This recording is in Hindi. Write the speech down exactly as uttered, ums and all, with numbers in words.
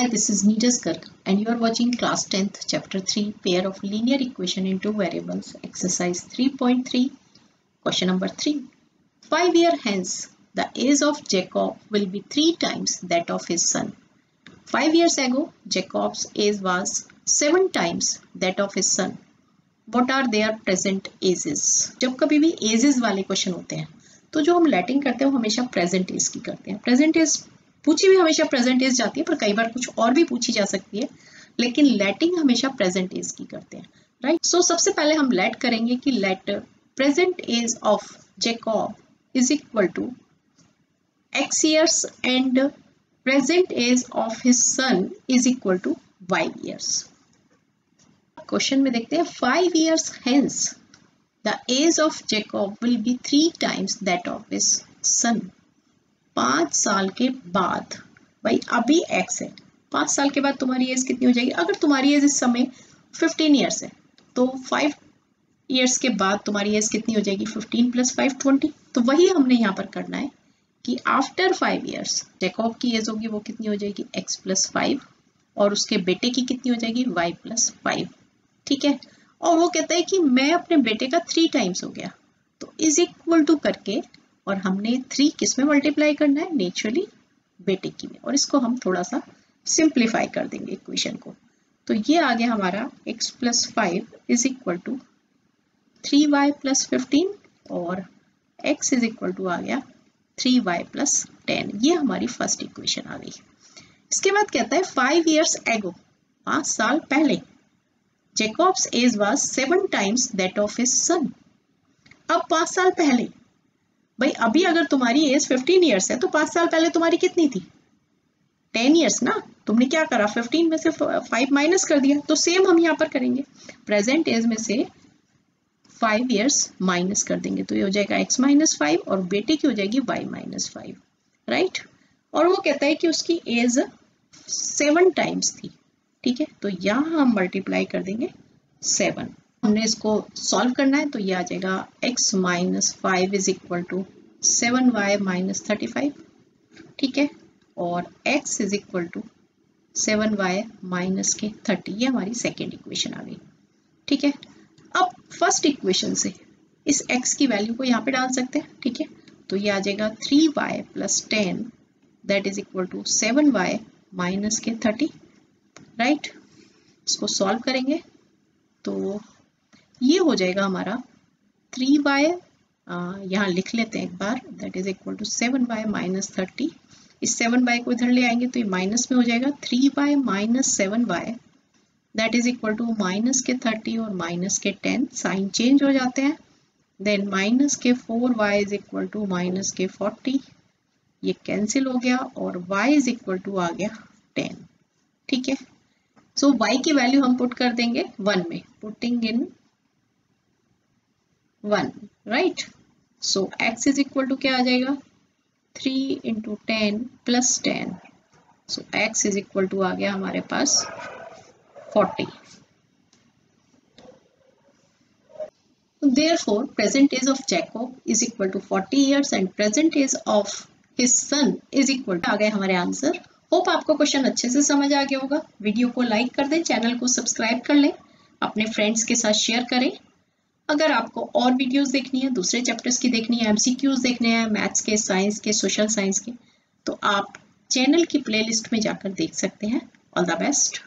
Hi, this is Nijas Karg and you are watching class tenth chapter three pair of linear equation into variables exercise three point three question number three. Five years hence the age of Jacob will be three times that of his son. Five years ago Jacob's age was seven times that of his son. What are their present ages? जब कभी भी ages वाले question होते हैं तो जो हम लैटिंग करते हैं वो हमेशा present age की करते हैं. Present age पूछी भी हमेशा प्रेजेंट एज जाती है पर कई बार कुछ और भी पूछी जा सकती है लेकिन लैटिंग हमेशा प्रेजेंट एज की करते हैं राइट. सो सबसे पहले हम लेट करेंगे कि let present age of Jacob is equal to x years and present age of his son is equal to y years. Question में देखते हैं five years hence the age of Jacob will be three times that of his son. पाँच साल के बाद भाई अभी एक्स है, पाँच साल के बाद तुम्हारी एज कितनी हो जाएगी. अगर तुम्हारी एज इस समय फिफ्टीन ईयर्स है तो फाइव ईयर्स के बाद तुम्हारी एज कितनी हो जाएगी. Fifteen plus five twenty. तो वही हमने यहाँ पर करना है कि आफ्टर फाइव ईयर्स जैकब की एज होगी वो कितनी हो जाएगी एक्स प्लस फाइव और उसके बेटे की कितनी हो जाएगी वाई प्लस फाइव. ठीक है. और वो कहता है कि मैं अपने बेटे का थ्री टाइम्स हो गया तो इज इक्वल टू करके और हमने थ्री किस में मल्टीप्लाई करना है नेचुरली बेटे की में और इसको हम थोड़ा सा सिंप्लीफाई कर देंगे इक्वेशन को. तो ये आ गया हमारा x plus five is equal to three y plus fifteen और x इज इक्वल टू आ गया थ्री वाई प्लस टेन. ये हमारी फर्स्ट इक्वेशन आ गई. इसके बाद कहता है फाइव ईयर्स एगो पाँच साल पहले Jacob's age was seven times that of his son. अब पाँच साल पहले भाई अभी अगर तुम्हारी एज फिफ्टीन ईयर्स है तो पाँच साल पहले तुम्हारी कितनी थी टेन ईयर्स ना. तुमने क्या करा फिफ्टीन में से फाइव माइनस कर दिया तो सेम हम यहाँ पर करेंगे प्रेजेंट एज में से फाइव ईयर्स माइनस कर देंगे तो ये हो जाएगा एक्स माइनस फाइव और बेटे की हो जाएगी वाई माइनस फाइव राइट. और वो कहता है कि उसकी एज सेवन टाइम्स थी. ठीक है तो यहाँ हम मल्टीप्लाई कर देंगे सेवन. हमने इसको सॉल्व करना है तो ये आ जाएगा x minus five is equal to seven y minus thirty five. ठीक है और x is equal to seven y minus के थर्टी. ये हमारी सेकेंड इक्वेशन आ गई. ठीक है. अब फर्स्ट इक्वेशन से इस x की वैल्यू को यहाँ पे डाल सकते हैं. ठीक है तो ये आ जाएगा three y plus ten that is equal to seven y minus के थर्टी राइट. इसको सॉल्व करेंगे तो ये हो जाएगा हमारा थ्री वाई यहाँ लिख लेते हैं एक बार that is equal to seven y minus thirty. इस सेवन वाई को इधर ले आएंगे तो ये माइनस में हो जाएगा three y minus seven y that is equal to minus के थर्टी और माइनस के टेन. साइन चेंज हो जाते हैं. देन माइनस के four y is equal to minus के फोर्टी. ये कैंसिल हो गया और वाई इज इक्वल टू आ गया टेन. ठीक है. सो वाई की वैल्यू हम पुट कर देंगे वन में putting in one right. So x is equal to क्या आ जाएगा three into ten plus ten. So x is equal to आ गया हमारे पास forty. Therefore present age of Jacob is equal to forty years and present age of his son is equal to आ गया हमारे आंसर. होप आपको क्वेश्चन अच्छे से समझ आ गया होगा. वीडियो को लाइक कर दें, चैनल को सब्सक्राइब कर लें, अपने फ्रेंड्स के साथ शेयर करें. अगर आपको और वीडियोस देखनी है, दूसरे चैप्टर्स की देखनी है, एमसीक्यूज देखने हैं मैथ्स के, साइंस के, सोशल साइंस के, तो आप चैनल की प्लेलिस्ट में जाकर देख सकते हैं. All the best.